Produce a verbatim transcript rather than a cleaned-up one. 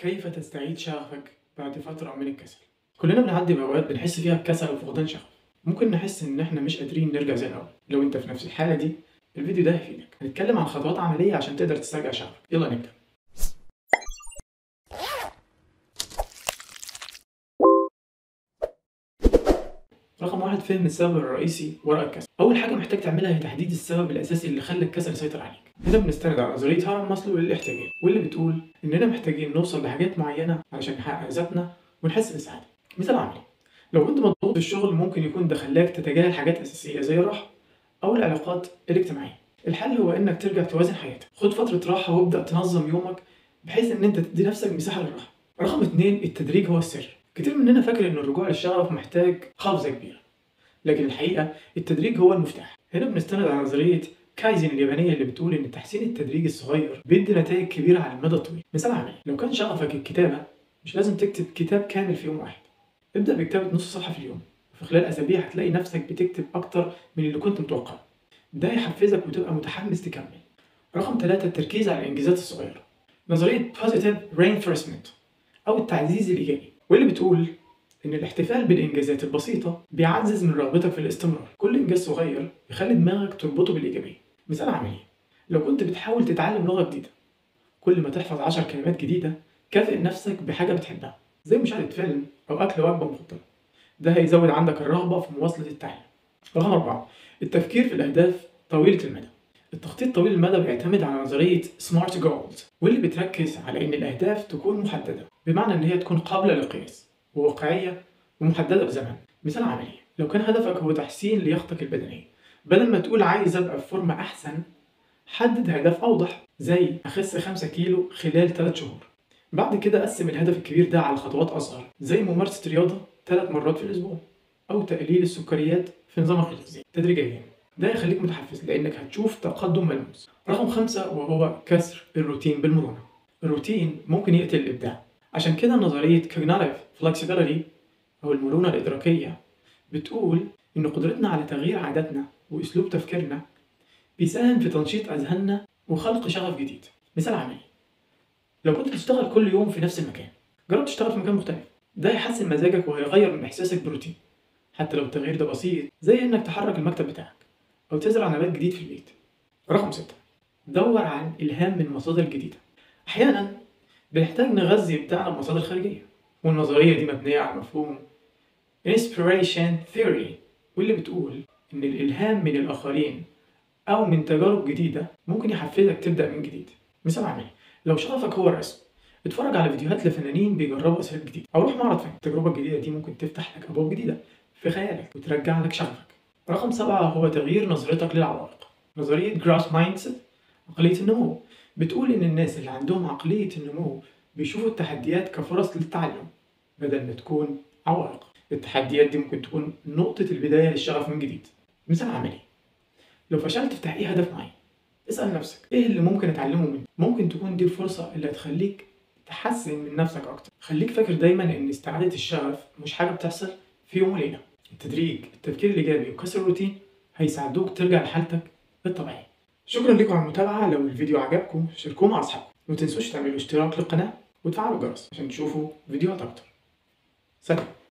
كيف تستعيد شغفك بعد فترة من الكسل؟ كلنا بنعدي بأوقات بنحس فيها بكسل وفقدان شغف، ممكن نحس إن إحنا مش قادرين نرجع زي الأول. لو أنت في نفس الحالة دي الفيديو ده هيفيدك. هنتكلم عن خطوات عملية عشان تقدر تسترجع شغفك. يلا نبدأ. رقم واحد، فهم السبب الرئيسي وراء الكسل. أول حاجة محتاج تعملها هي تحديد السبب الأساسي اللي خلى الكسل يسيطر عليك. هنا بنستند على نظرية هرم ماسلو للاحتياجات، واللي بتقول إننا محتاجين نوصل لحاجات معينة علشان نحقق ذاتنا ونحس بالسعادة. مثال عملي، لو كنت مضغوط في الشغل ممكن يكون ده خلاك تتجاهل حاجات أساسية زي الراحة أو العلاقات الاجتماعية. الحل هو إنك ترجع توازن حياتك، خد فترة راحة وابدأ تنظم يومك بحيث إن أنت تدي نفسك مساحة للراحة. رقم اتنين، التدريج هو السر. كتير مننا فاكر إن الرجوع للشغف محتاج قفزة كبيرة، لكن الحقيقة التدريج هو المفتاح. هنا بنستند على نظرية كايزن اليابانية اللي بتقول إن تحسين التدريج الصغير بيدي نتائج كبيرة على المدى الطويل. مثال عملي، لو كان شغفك الكتابة مش لازم تكتب كتاب كامل في يوم واحد، ابدأ بكتابة نص صفحة في اليوم، وفي خلال أسابيع هتلاقي نفسك بتكتب أكتر من اللي كنت متوقعه. ده هيحفزك وتبقى متحمس تكمل. رقم ثلاثة، التركيز على الإنجازات الصغيرة. نظرية Positive Reinforcement أو التعزيز الإيجابي، واللي بتقول إن الاحتفال بالإنجازات البسيطة بيعزز من رغبتك في الاستمرار. كل إنجاز صغير يخلي دماغك تربطه بالإيجابية. مثال عملي، لو كنت بتحاول تتعلم لغة جديدة، كل ما تحفظ عشر كلمات جديدة كافئ نفسك بحاجة بتحبها زي مشاهدة فيلم أو أكل وجبة مفضلة. ده هيزود عندك الرغبة في مواصلة التعلم. رقم أربعة، التفكير في الأهداف طويلة المدى. التخطيط طويل المدى بيعتمد على نظرية Smart Goals، واللي بتركز على إن الأهداف تكون محددة، بمعنى إن هي تكون قابلة للقياس وواقعية ومحددة بزمن. مثال عملي، لو كان هدفك هو تحسين لياقتك البدنية، بدل ما تقول عايز أبقى في فورمة أحسن، حدد هدف أوضح زي أخس خمسة كيلو خلال ثلاث شهور. بعد كده قسم الهدف الكبير ده على خطوات أصغر زي ممارسة الرياضة ثلاث مرات في الأسبوع أو تقليل السكريات في نظامك الغذائي تدريجيا. ده هيخليك متحفز لأنك هتشوف تقدم ملموس. رقم خمسة، وهو كسر الروتين بالمرونة. الروتين ممكن يقتل الإبداع، عشان كده نظرية Carnarf Flexibility أو المرونة الإدراكية بتقول إن قدرتنا على تغيير عاداتنا وأسلوب تفكيرنا بيساهم في تنشيط أذهاننا وخلق شغف جديد. مثال عملي، لو كنت بتشتغل كل يوم في نفس المكان، جرب تشتغل في مكان مختلف. ده هيحسن مزاجك وهيغير من إحساسك بالروتين، حتى لو التغيير ده بسيط زي إنك تحرك المكتب بتاعك أو تزرع نبات جديد في البيت. رقم ستة، دور عن إلهام من مصادر جديدة. أحيانا بنحتاج نغذي بتاعنا بمصادر خارجية، والنظرية دي مبنية على مفهوم Inspiration Theory، واللي بتقول إن الإلهام من الآخرين أو من تجارب جديدة ممكن يحفزك تبدأ من جديد. مثال عملي، لو شغفك هو الرسم، اتفرج على فيديوهات لفنانين بيجربوا أساليب جديدة أو روح معرض فن. التجربة الجديدة دي ممكن تفتح لك أبواب جديدة في خيالك وترجع لك شغفك. رقم سبعة، هو تغيير نظرتك للعوائق. نظرية Growth Mindset عقلية النمو بتقول إن الناس اللي عندهم عقلية النمو بيشوفوا التحديات كفرص للتعلم بدل ما تكون عوائق. التحديات دي ممكن تكون نقطة البداية للشغف من جديد. مثال عملي، لو فشلت في تحقيق هدف معين، اسأل نفسك إيه اللي ممكن أتعلمه منه؟ ممكن تكون دي الفرصة اللي هتخليك تحسن من نفسك أكتر. خليك فاكر دايما إن استعادة الشغف مش حاجة بتحصل في يوم وليلة. التدريج، التفكير الإيجابي وكسر الروتين هيساعدوك ترجع لحالتك الطبيعية. شكرا لكم على المتابعة. لو الفيديو عجبكم شاركوه مع أصحابكم، ومتنسوش تعملوا اشتراك للقناة وتفعلوا الجرس عشان تشوفوا فيديوهات أكتر. سلام.